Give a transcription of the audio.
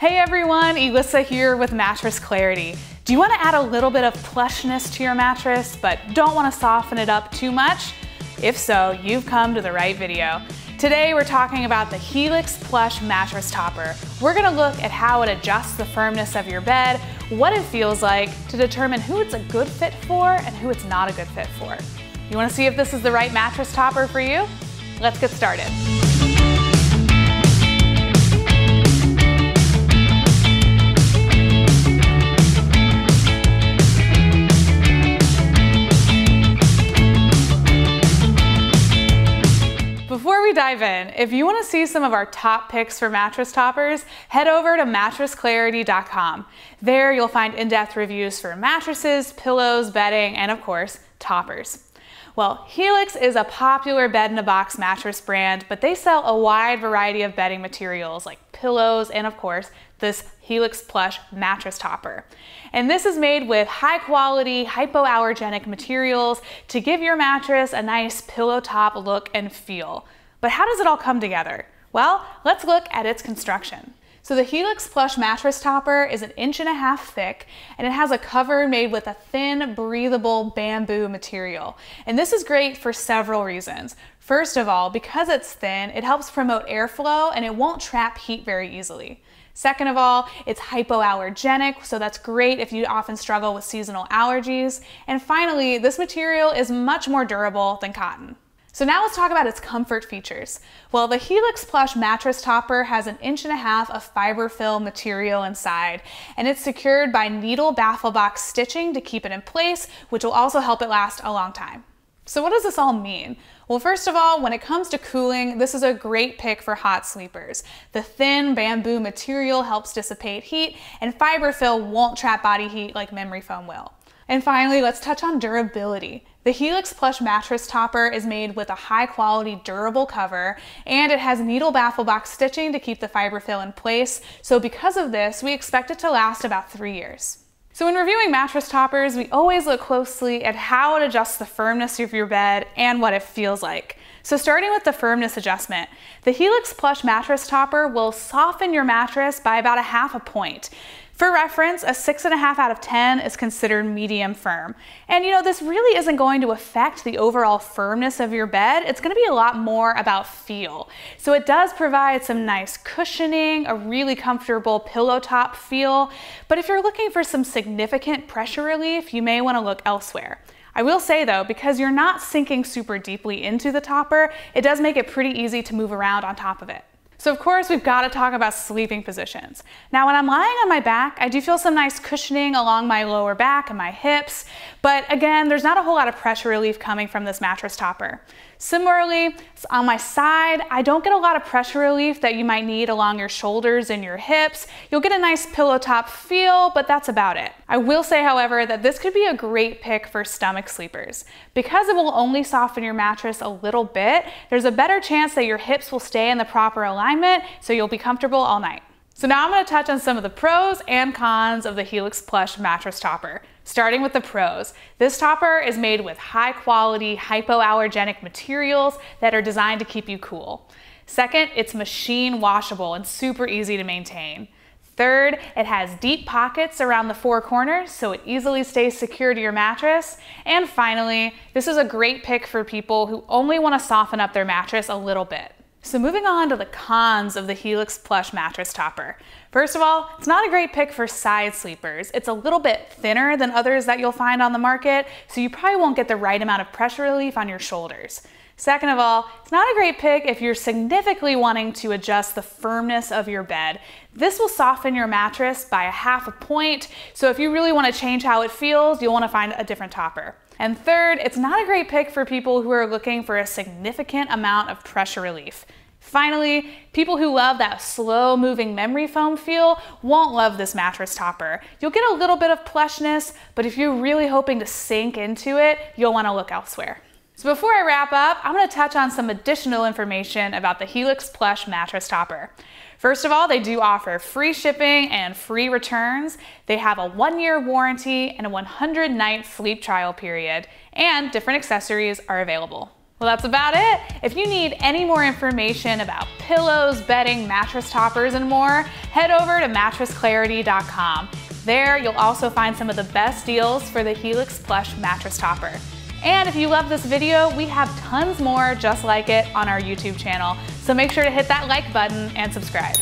Hey everyone, Elissa here with Mattress Clarity. Do you want to add a little bit of plushness to your mattress but don't want to soften it up too much? If so, you've come to the right video. Today we're talking about the Helix Plush Mattress Topper. We're going to look at how it adjusts the firmness of your bed, what it feels like, to determine who it's a good fit for and who it's not a good fit for. You want to see if this is the right mattress topper for you? Let's get started. Before we dive in, if you want to see some of our top picks for mattress toppers, head over to mattressclarity.com. There you'll find in-depth reviews for mattresses, pillows, bedding, and of course, toppers. Well, Helix is a popular bed-in-a-box mattress brand, but they sell a wide variety of bedding materials like pillows and, of course, this Helix Plush mattress topper. And this is made with high-quality, hypoallergenic materials to give your mattress a nice pillow top look and feel. But how does it all come together? Well, let's look at its construction. So the Helix Plush mattress topper is 1.5 inches thick, and it has a cover made with a thin, breathable bamboo material. And this is great for several reasons. First of all, because it's thin, it helps promote airflow and it won't trap heat very easily. Second of all, it's hypoallergenic, so that's great if you often struggle with seasonal allergies. And finally, this material is much more durable than cotton. So now let's talk about its comfort features. Well, the Helix Plush mattress topper has 1.5 inches of fiberfill material inside, and it's secured by needle baffle box stitching to keep it in place, which will also help it last a long time. So what does this all mean? Well, first of all, when it comes to cooling, this is a great pick for hot sleepers. The thin bamboo material helps dissipate heat, and fiberfill won't trap body heat like memory foam will. And finally, let's touch on durability. The Helix Plush mattress topper is made with a high-quality, durable cover, and it has needle baffle box stitching to keep the fiberfill in place. So because of this, we expect it to last about 3 years. So when reviewing mattress toppers, we always look closely at how it adjusts the firmness of your bed and what it feels like. So starting with the firmness adjustment, the Helix Plush mattress topper will soften your mattress by about 0.5 points. For reference, a 6.5 out of 10 is considered medium firm. And you know, this really isn't going to affect the overall firmness of your bed. It's going to be a lot more about feel. So it does provide some nice cushioning, a really comfortable pillow top feel. But if you're looking for some significant pressure relief, you may want to look elsewhere. I will say though, because you're not sinking super deeply into the topper, it does make it pretty easy to move around on top of it. So of course, we've got to talk about sleeping positions. Now, when I'm lying on my back, I do feel some nice cushioning along my lower back and my hips, but again, there's not a whole lot of pressure relief coming from this mattress topper. Similarly, on my side, I don't get a lot of pressure relief that you might need along your shoulders and your hips. You'll get a nice pillow top feel, but that's about it. I will say, however, that this could be a great pick for stomach sleepers. Because it will only soften your mattress a little bit, there's a better chance that your hips will stay in the proper alignment, so you'll be comfortable all night. So now I'm going to touch on some of the pros and cons of the Helix Plush mattress topper. Starting with the pros, this topper is made with high quality hypoallergenic materials that are designed to keep you cool. Second, it's machine washable and super easy to maintain. Third, it has deep pockets around the four corners, so it easily stays secure to your mattress. And finally, this is a great pick for people who only want to soften up their mattress a little bit. So moving on to the cons of the Helix Plush mattress topper. First of all, it's not a great pick for side sleepers. It's a little bit thinner than others that you'll find on the market, so you probably won't get the right amount of pressure relief on your shoulders. Second of all, it's not a great pick if you're significantly wanting to adjust the firmness of your bed. This will soften your mattress by 0.5 points, so if you really want to change how it feels, you'll want to find a different topper. And third, it's not a great pick for people who are looking for a significant amount of pressure relief. Finally, people who love that slow moving memory foam feel won't love this mattress topper. You'll get a little bit of plushness, but if you're really hoping to sink into it, you'll want to look elsewhere. So before I wrap up, I'm going to touch on some additional information about the Helix Plush mattress topper. First of all, they do offer free shipping and free returns. They have a 1-year warranty and a 100-night sleep trial period, and different accessories are available. Well, that's about it. If you need any more information about pillows, bedding, mattress toppers, and more, head over to mattressclarity.com. There, you'll also find some of the best deals for the Helix Plush mattress topper. And if you love this video, we have tons more just like it on our YouTube channel, so make sure to hit that like button and subscribe.